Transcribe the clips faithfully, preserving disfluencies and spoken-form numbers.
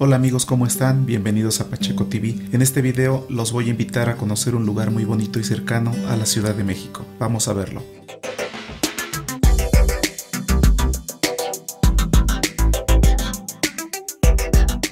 Hola amigos, ¿cómo están? Bienvenidos a Pacheco T V. En este video los voy a invitar a conocer un lugar muy bonito y cercano a la Ciudad de México. Vamos a verlo.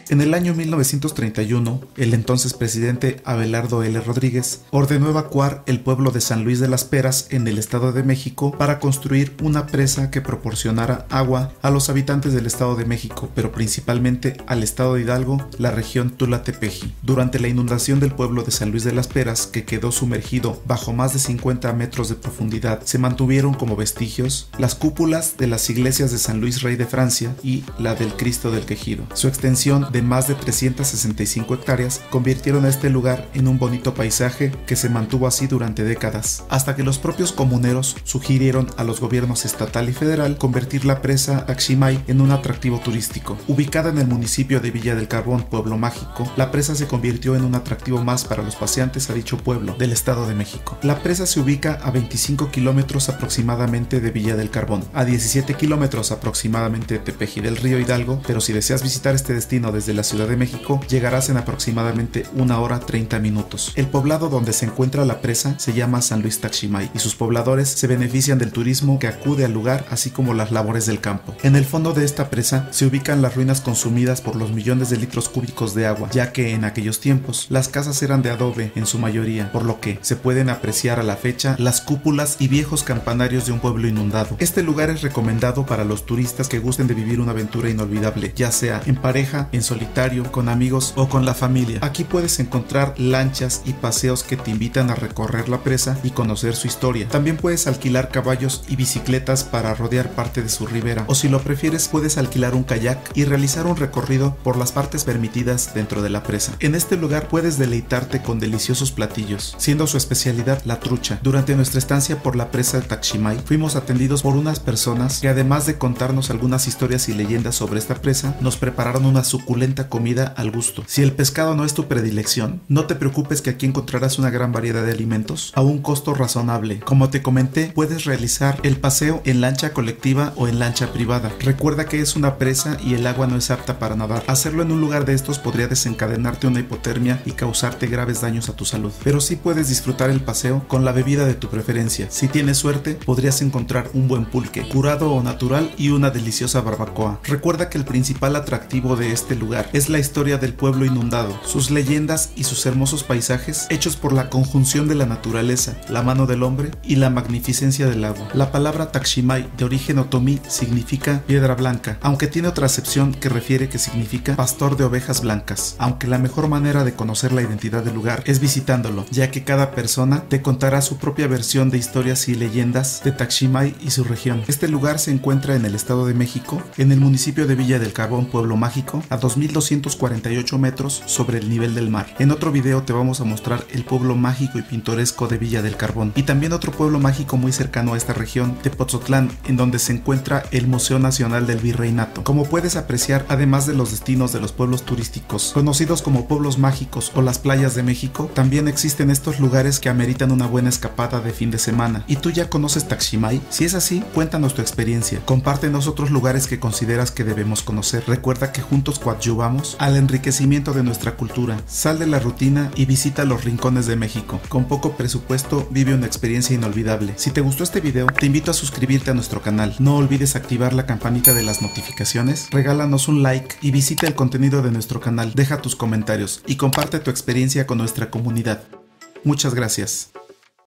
En el año mil novecientos treinta y uno, el entonces presidente Abelardo L. Rodríguez ordenó evacuar el pueblo de San Luis de las Peras en el Estado de México para construir una presa que proporcionara agua a los habitantes del Estado de México, pero principalmente al Estado de Hidalgo, la región Tulatepexi. Durante la inundación del pueblo de San Luis de las Peras, que quedó sumergido bajo más de cincuenta metros de profundidad, se mantuvieron como vestigios las cúpulas de las iglesias de San Luis Rey de Francia y la del Cristo del Tejido. Su extensión de de más de trescientas sesenta y cinco hectáreas convirtieron a este lugar en un bonito paisaje que se mantuvo así durante décadas, hasta que los propios comuneros sugirieron a los gobiernos estatal y federal convertir la presa Taxhimay en un atractivo turístico. Ubicada en el municipio de Villa del Carbón, Pueblo Mágico, la presa se convirtió en un atractivo más para los paseantes a dicho pueblo del Estado de México. La presa se ubica a veinticinco kilómetros aproximadamente de Villa del Carbón, a diecisiete kilómetros aproximadamente de Tepeji del Río, Hidalgo, pero si deseas visitar este destino desde de la Ciudad de México, llegarás en aproximadamente una hora treinta minutos. El poblado donde se encuentra la presa se llama San Luis Taxhimay y sus pobladores se benefician del turismo que acude al lugar, así como las labores del campo. En el fondo de esta presa se ubican las ruinas consumidas por los millones de litros cúbicos de agua, ya que en aquellos tiempos las casas eran de adobe en su mayoría, por lo que se pueden apreciar a la fecha las cúpulas y viejos campanarios de un pueblo inundado. Este lugar es recomendado para los turistas que gusten de vivir una aventura inolvidable, ya sea en pareja, en solitario, con amigos o con la familia. Aquí puedes encontrar lanchas y paseos que te invitan a recorrer la presa y conocer su historia. También puedes alquilar caballos y bicicletas para rodear parte de su ribera, o si lo prefieres puedes alquilar un kayak y realizar un recorrido por las partes permitidas dentro de la presa. En este lugar puedes deleitarte con deliciosos platillos, siendo su especialidad la trucha. Durante nuestra estancia por la presa de Taxhimay fuimos atendidos por unas personas que, además de contarnos algunas historias y leyendas sobre esta presa, nos prepararon una suculenta comida al gusto. Si el pescado no es tu predilección, no te preocupes, que aquí encontrarás una gran variedad de alimentos a un costo razonable. Como te comenté, puedes realizar el paseo en lancha colectiva o en lancha privada. Recuerda que es una presa y el agua no es apta para nadar. Hacerlo en un lugar de estos podría desencadenarte una hipotermia y causarte graves daños a tu salud, pero sí puedes disfrutar el paseo con la bebida de tu preferencia. Si tienes suerte, podrías encontrar un buen pulque, curado o natural, y una deliciosa barbacoa. Recuerda que el principal atractivo de este lugar es la historia del pueblo inundado, sus leyendas y sus hermosos paisajes hechos por la conjunción de la naturaleza, la mano del hombre y la magnificencia del agua. La palabra Taxhimay, de origen otomí, significa piedra blanca, aunque tiene otra acepción que refiere que significa pastor de ovejas blancas, aunque la mejor manera de conocer la identidad del lugar es visitándolo, ya que cada persona te contará su propia versión de historias y leyendas de Taxhimay y su región. Este lugar se encuentra en el Estado de México, en el municipio de Villa del Carbón, Pueblo Mágico, a dos mil doscientos cuarenta y ocho metros sobre el nivel del mar. En otro video te vamos a mostrar el pueblo mágico y pintoresco de Villa del Carbón, y también otro pueblo mágico muy cercano a esta región de Pozotlán, en donde se encuentra el Museo Nacional del Virreinato. Como puedes apreciar, además de los destinos de los pueblos turísticos, conocidos como pueblos mágicos o las playas de México, también existen estos lugares que ameritan una buena escapada de fin de semana. ¿Y tú ya conoces Taxhimay? Si es así, cuéntanos tu experiencia, compártenos otros lugares que consideras que debemos conocer. Recuerda que juntos coadyuvamos al enriquecimiento de nuestra cultura. Sal de la rutina y visita los rincones de México. Con poco presupuesto, vive una experiencia inolvidable. Si te gustó este video, te invito a suscribirte a nuestro canal. No olvides activar la campanita de las notificaciones, regálanos un like y visita el contenido de nuestro canal. Deja tus comentarios y comparte tu experiencia con nuestra comunidad. Muchas gracias.